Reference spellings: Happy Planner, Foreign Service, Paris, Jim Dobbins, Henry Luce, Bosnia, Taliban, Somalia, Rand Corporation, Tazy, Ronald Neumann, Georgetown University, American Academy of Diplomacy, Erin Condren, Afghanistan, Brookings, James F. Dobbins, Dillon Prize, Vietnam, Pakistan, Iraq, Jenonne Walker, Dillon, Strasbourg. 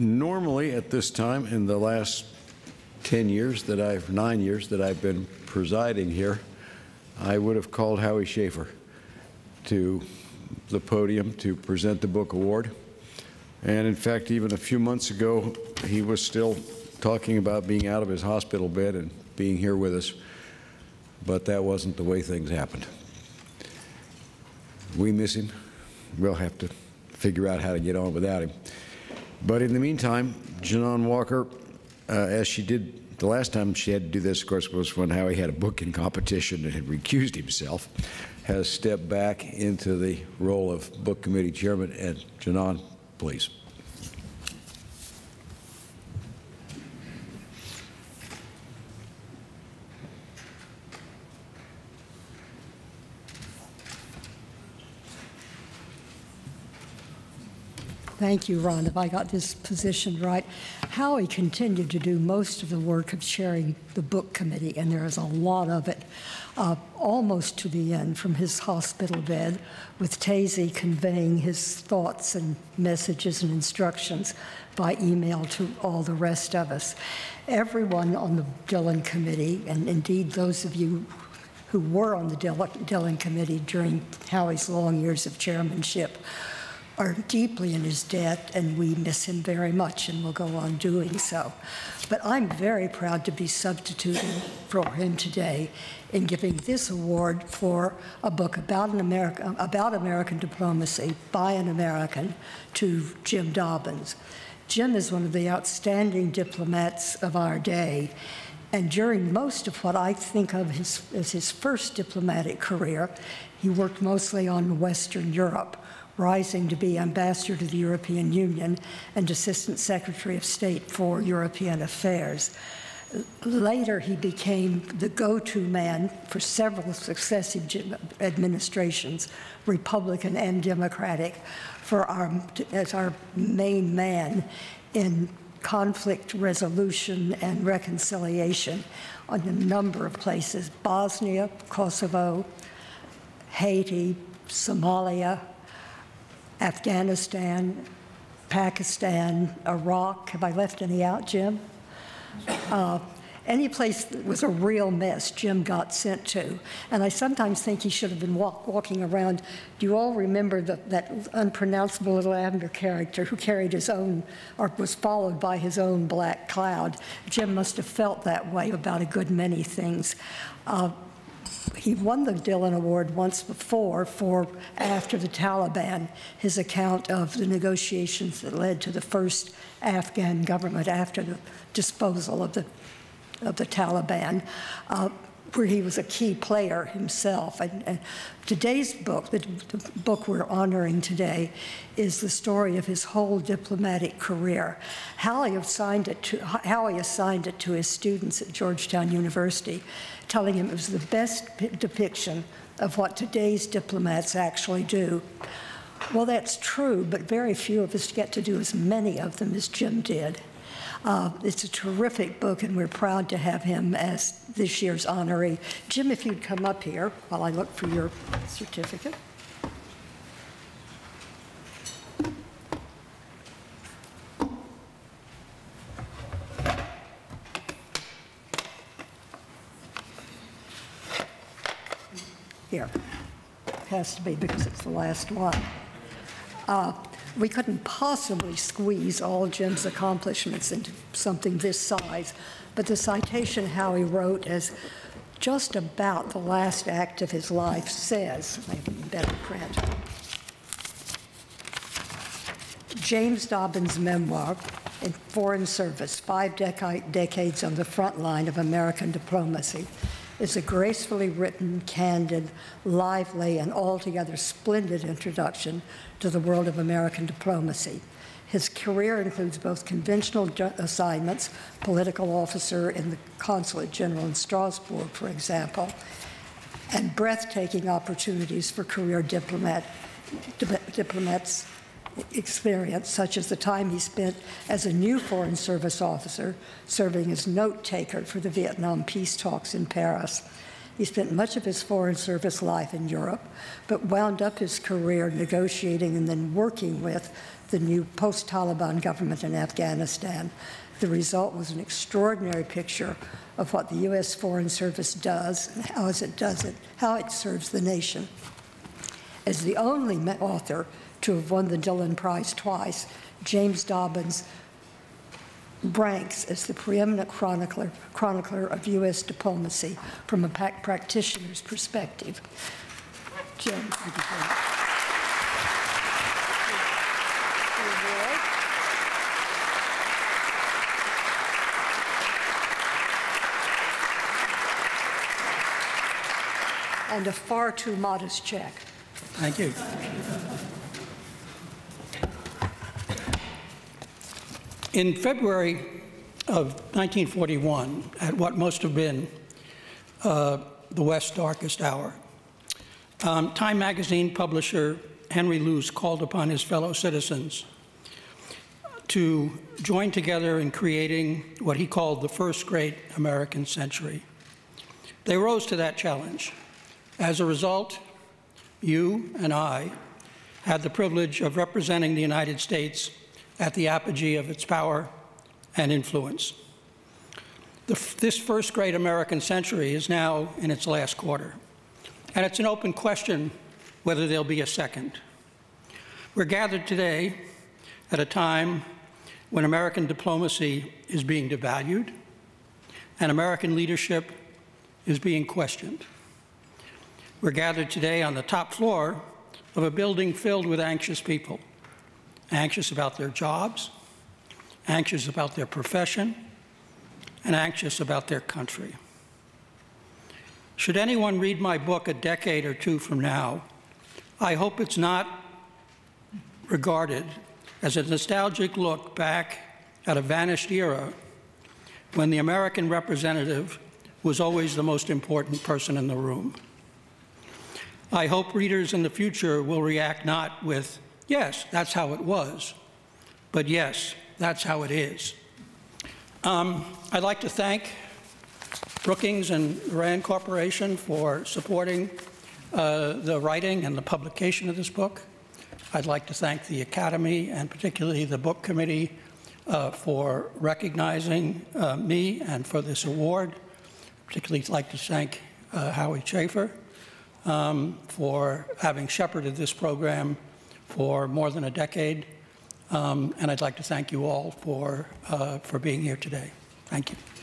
Normally at this time in the last 9 years that I've been presiding here, I would have called Howie Schaefer to the podium to present the book award. And in fact, even a few months ago, he was still talking about being out of his hospital bed and being here with us, but that wasn't the way things happened. We miss him. We'll have to figure out how to get on without him. But in the meantime, Jenonne Walker, as she did the last time she had to do this, of course, was when Howie had a booking competition and had recused himself, has stepped back into the role of book committee chairman. And Jenonne, please. Thank you, Ron, if I got this position right. Howie continued to do most of the work of chairing the book committee, and there is a lot of it, almost to the end from his hospital bed, with Tazy conveying his thoughts and messages and instructions by email to all the rest of us. Everyone on the Dillon committee, and indeed those of you who were on the Dillon committee during Howie's long years of chairmanship, are deeply in his debt, and we miss him very much and will go on doing so. But I'm very proud to be substituting for him today in giving this award for a book about American diplomacy by an American to Jim Dobbins. Jim is one of the outstanding diplomats of our day, and during most of what I think of as his first diplomatic career, he worked mostly on Western Europe, rising to be ambassador to the European Union and assistant secretary of state for European affairs. Later, he became the go-to man for several successive administrations, Republican and Democratic, as our main man in conflict resolution and reconciliation on a number of places: Bosnia, Kosovo, Haiti, Somalia, Afghanistan, Pakistan, Iraq. Have I left any out, Jim? Any place that was a real mess, Jim got sent to. And I sometimes think he should have been walking around. Do you all remember that unpronounceable little Abner character who carried his own, or was followed by his own black cloud? Jim must have felt that way about a good many things. He won the Dillon Award once before for, after the Taliban, his account of the negotiations that led to the first Afghan government after the disposal of the Taliban, where he was a key player himself. And today's book, the book we're honoring today, is the story of his whole diplomatic career. Howie assigned it to his students at Georgetown University, telling him it was the best depiction of what today's diplomats actually do. Well, that's true, but very few of us get to do as many of them as Jim did. It's a terrific book, and we're proud to have him as this year's honoree. Jim, if you'd come up here while I look for your certificate. Here. It has to be because it's the last one. We couldn't possibly squeeze all Jim's accomplishments into something this size, but the citation Howie wrote as just about the last act of his life says, maybe better print, James Dobbins' memoir, in Foreign Service, 5 Decades on the Front Line of American Diplomacy, is a gracefully written, candid, lively, and altogether splendid introduction to the world of American diplomacy. His career includes both conventional assignments, political officer in the Consulate General in Strasbourg, for example, and breathtaking opportunities for career diplomats' experience, such as the time he spent as a new Foreign Service officer serving as note taker for the Vietnam peace talks in Paris, He spent much of his Foreign Service life in Europe, but wound up his career negotiating and then working with the new post-Taliban government in Afghanistan. The result was an extraordinary picture of what the U.S. Foreign Service does and how it does it, how it serves the nation. As the only author to have won the Dillon Prize twice, James Dobbins ranks as the preeminent chronicler of U.S. diplomacy from a practitioner's perspective. Jim, thank you very much. And a far too modest check. Thank you. In February of 1941, at what must have been the West's darkest hour, Time magazine publisher Henry Luce called upon his fellow citizens to join together in creating what he called the first great American century. They rose to that challenge. As a result, you and I had the privilege of representing the United States at the apogee of its power and influence. This first great American century is now in its last quarter, and it's an open question whether there'll be a second. We're gathered today at a time when American diplomacy is being devalued and American leadership is being questioned. We're gathered today on the top floor of a building filled with anxious people. Anxious about their jobs, anxious about their profession, and anxious about their country. Should anyone read my book a decade or two from now, I hope it's not regarded as a nostalgic look back at a vanished era when the American representative was always the most important person in the room. I hope readers in the future will react not with, "Yes, that's how it was," but yes, that's how it is. I'd like to thank Brookings and Rand Corporation for supporting the writing and the publication of this book. I'd like to thank the Academy and particularly the book committee for recognizing me and for this award. Particularly like to thank Howie Schaefer for having shepherded this program for more than a decade, and I'd like to thank you all for being here today. Thank you.